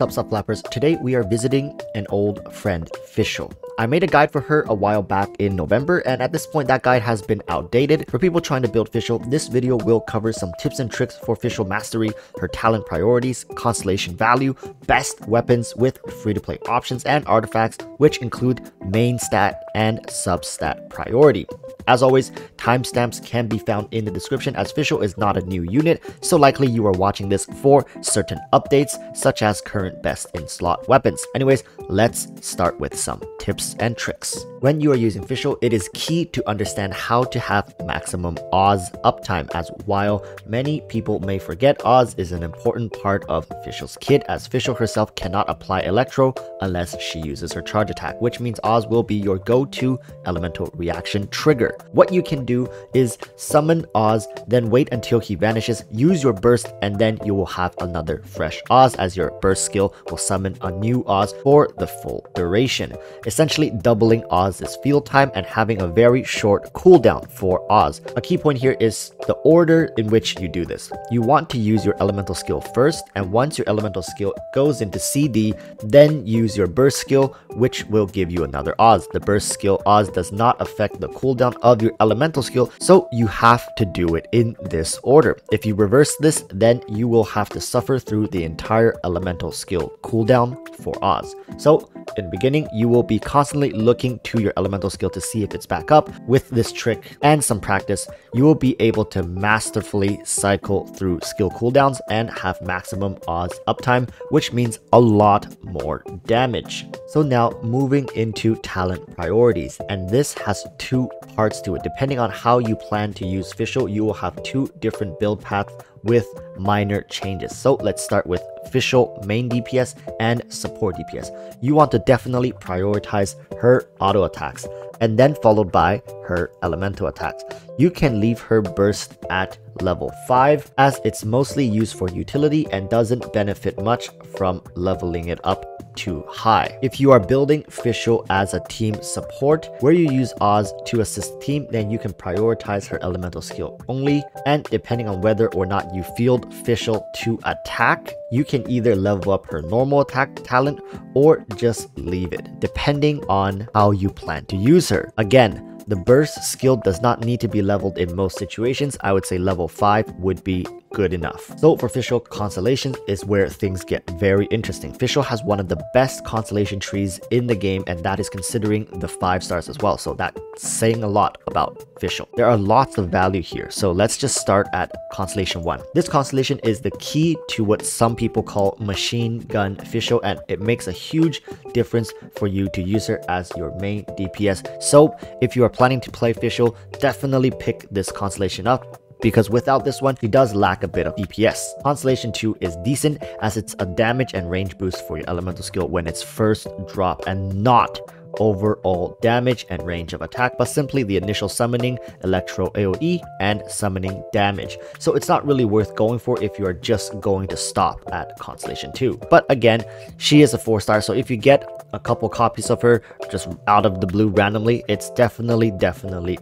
Sup, sup, flappers. Today we are visiting an old friend, Fischl. I made a guide for her a while back in November, and at this point that guide has been outdated. For people trying to build Fischl, this video will cover some tips and tricks for Fischl mastery, her talent priorities, constellation value, best weapons with free-to-play options and artifacts, which include main stat and sub-stat priority. As always, timestamps can be found in the description as Fischl is not a new unit, so likely you are watching this for certain updates, such as current best in slot weapons. Anyways, let's start with some tips and tricks. When you are using Fischl, it is key to understand how to have maximum Oz uptime, as while many people may forget, Oz is an important part of Fischl's kit, as Fischl herself cannot apply Electro unless she uses her charge attack, which means Oz will be your go-to elemental reaction trigger. What you can do is summon Oz, then wait until he vanishes, use your burst, and then you will have another fresh Oz, as your burst skill will summon a new Oz for the full duration, essentially doubling Oz's field time and having a very short cooldown for Oz. A key point here is the order in which you do this. You want to use your elemental skill first, and once your elemental skill goes into CD, then use your burst skill, which will give you another Oz. The burst skill Oz does not affect the cooldown of your elemental skill, so you have to do it in this order. If you reverse this, then you will have to suffer through the entire elemental skill cooldown for Oz. So in the beginning, you will be constantly looking to your elemental skill to see if it's back up. With this trick and some practice, you will be able to masterfully cycle through skill cooldowns and have maximum Oz uptime, which means a lot more damage. So now moving into talent priorities, and this has two parts to it. Depending on how you plan to use Fischl, you will have two different build paths with minor changes. So let's start with Fischl main DPS and support DPS. You want to definitely prioritize her auto attacks and then followed by her elemental attacks. You can leave her burst at level 5 as it's mostly used for utility and doesn't benefit much from leveling it up too high. If you are building Fischl as a team support where you use Oz to assist team, then you can prioritize her elemental skill only, and depending on whether or not you field Fischl to attack, you can either level up her normal attack talent or just leave it, depending on how you plan to use her. Again, the burst skill does not need to be leveled in most situations. I would say level 5 would be good enough. So for Fischl, constellations is where things get very interesting. Fischl has one of the best constellation trees in the game, and that is considering the 5 stars as well. So that's saying a lot about Fischl. There are lots of value here. So let's just start at constellation 1. This constellation is the key to what some people call Machine Gun Fischl, and it makes a huge difference for you to use her as your main DPS. So if you are planning to play Fischl, definitely pick this constellation up, because without this one, she does lack a bit of DPS. Constellation 2 is decent as it's a damage and range boost for your elemental skill when it's first drop, and not overall damage and range of attack, but simply the initial summoning, electro AoE, and summoning damage. So it's not really worth going for if you are just going to stop at constellation 2. But again, she is a 4-star, so if you get a couple copies of her just out of the blue randomly, it's definitely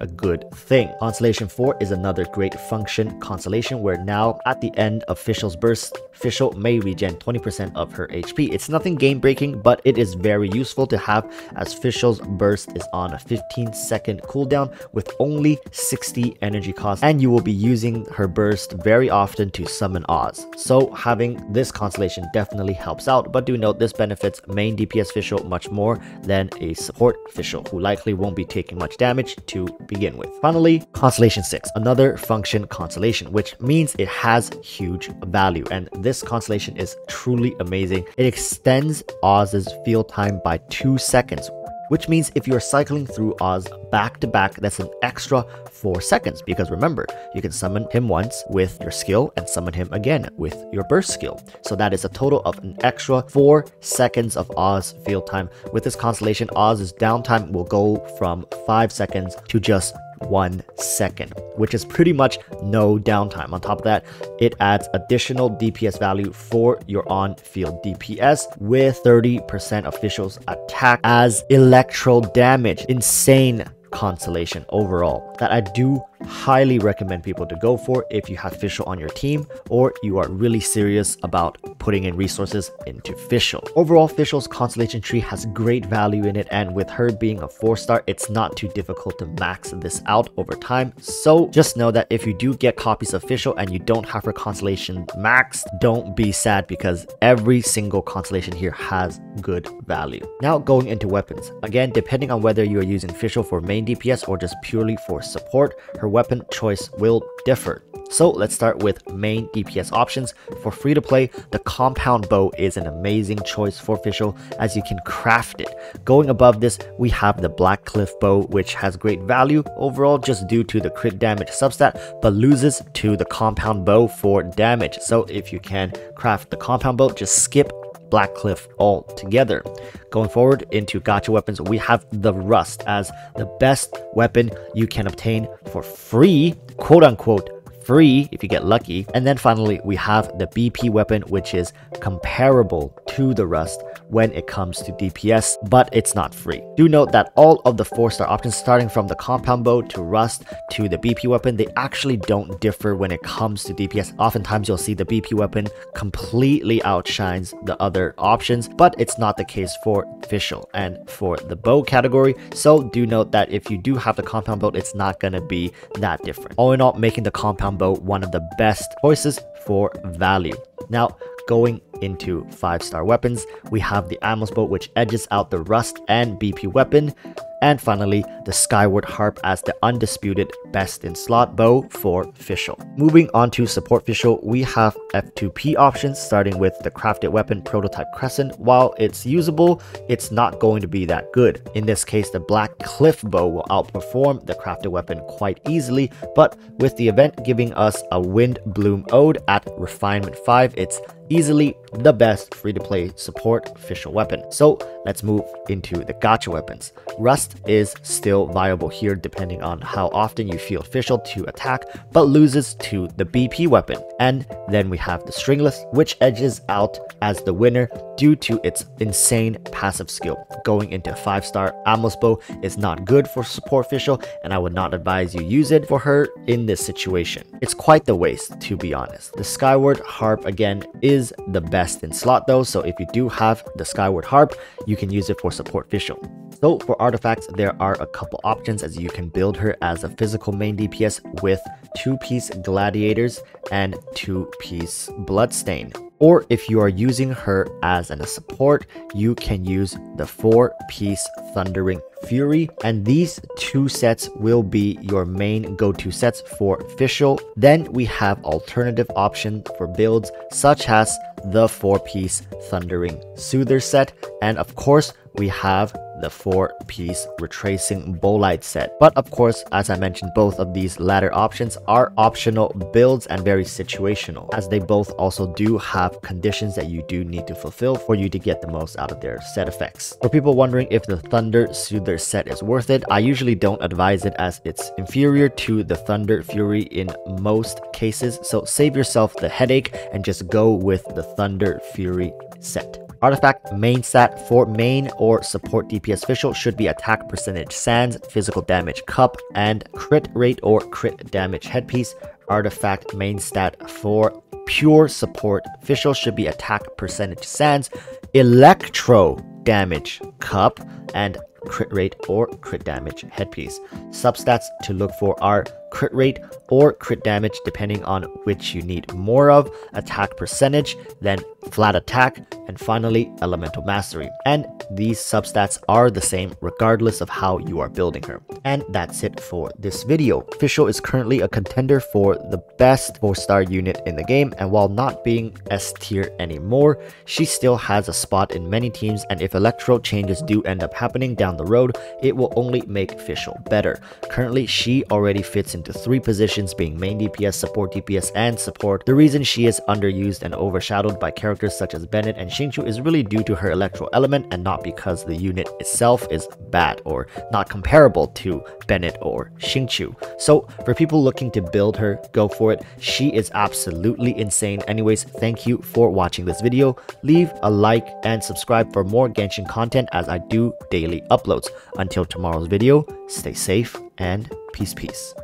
a good thing. Constellation 4 is another great function constellation where now at the end of Fischl's burst, Fischl may regen 20% of her HP. It's nothing game breaking, but it is very useful to have, as Fischl's burst is on a 15-second cooldown with only 60 energy cost, and you will be using her burst very often to summon Oz. So having this constellation definitely helps out, but do note this benefits main DPS Fischl much more than a support Fischl, who likely won't be taking much damage to begin with. Finally, constellation 6, another function constellation, which means it has huge value, and this constellation is truly amazing. It extends Oz's field time by 2 seconds, which means if you're cycling through Oz back to back, that's an extra 4 seconds, because remember, you can summon him once with your skill and summon him again with your burst skill. So that is a total of an extra 4 seconds of Oz field time. With this constellation, Oz's downtime will go from 5 seconds to just 1 second, which is pretty much no downtime. On top of that, it adds additional DPS value for your on-field DPS with 30% of Fischl's attack as electro damage. Insane constellation overall that I do highly recommend people to go for if you have Fischl on your team or you are really serious about putting in resources into Fischl. Overall, Fischl's Constellation Tree has great value in it, and with her being a 4-star, it's not too difficult to max this out over time. So just know that if you do get copies of Fischl and you don't have her Constellation maxed, don't be sad because every single Constellation here has good value. Now going into weapons. Again, depending on whether you are using Fischl for main DPS or just purely for support, her weapon choice will differ. So let's start with main DPS options. For free to play, the Compound Bow is an amazing choice for Fischl as you can craft it. Going above this, we have the Black Cliff Bow, which has great value overall just due to the crit damage substat, but loses to the Compound Bow for damage. So if you can craft the Compound Bow, just skip Black Cliff altogether. Going forward into gacha weapons, we have the Rust as the best weapon you can obtain for free, quote unquote free if you get lucky. And then finally we have the BP weapon, which is comparable to the Rust when it comes to DPS, but it's not free. Do note that all of the 4-star options, starting from the Compound Bow to Rust to the BP weapon, they actually don't differ when it comes to DPS. Oftentimes you'll see the BP weapon completely outshines the other options, but it's not the case for Fischl and for the bow category. So do note that if you do have the Compound Bow, it's not going to be that different. All in all, making the Compound Bow one of the best choices for value. Now, going into 5-star weapons, we have the Amos Bow, which edges out the Rust and BP weapon. And finally, the Skyward Harp as the undisputed best in slot bow for Fischl. Moving on to support Fischl, we have F2P options, starting with the crafted weapon Prototype Crescent. While it's usable, it's not going to be that good. In this case, the Black Cliff Bow will outperform the crafted weapon quite easily, but with the event giving us a Wind Bloom Ode at Refinement 5, it's easily the best free-to-play support Fischl weapon. So let's move into the gacha weapons. Rust is still viable here depending on how often you field Fischl to attack, but loses to the BP weapon. And then we have the Stringless, which edges out as the winner due to its insane passive skill. Going into 5-star, Amos Bow is not good for support Fischl, and I would not advise you use it for her in this situation. It's quite the waste, to be honest. The Skyward Harp again is the best in slot though, so if you do have the Skyward Harp, you can use it for support Fischl. So for artifacts, there are a couple options as you can build her as a physical main DPS with 2-piece Gladiators and 2-piece Bloodstain. Or if you are using her as a support, you can use the 4-piece Thundering Fury, and these two sets will be your main go-to sets for Fischl. Then we have alternative options for builds such as the 4-piece Thundering Soother set, and of course we have the 4-piece Retracing Bolide set. But of course, as I mentioned, both of these latter options are optional builds and very situational, as they both also do have conditions that you do need to fulfill for you to get the most out of their set effects. For people wondering if the Thunder Soother set is worth it, I usually don't advise it as it's inferior to the Thunder Fury in most cases, so save yourself the headache and just go with the Thunder Fury set. Artifact main stat for main or support DPS Fischl should be attack percentage sands, physical damage cup, and crit rate or crit damage headpiece. Artifact main stat for pure support Fischl should be attack percentage sands, electro damage cup, and crit rate or crit damage headpiece. Substats to look for are crit rate or crit damage depending on which you need more of, attack percentage, then flat attack, and finally elemental mastery. And these substats are the same regardless of how you are building her. And that's it for this video. Fischl is currently a contender for the best 4-star unit in the game, and while not being S tier anymore, she still has a spot in many teams, and if electro changes do end up happening down the road, it will only make Fischl better. Currently she already fits into 3 positions, being main DPS, support DPS, and support. The reason she is underused and overshadowed by characters such as Bennett and Xingqiu is really due to her electro element and not because the unit itself is bad or not comparable to Bennett or Xingqiu. So for people looking to build her, go for it. She is absolutely insane. Anyways, thank you for watching this video. Leave a like and subscribe for more Genshin content as I do daily uploads. Until tomorrow's video, stay safe and peace.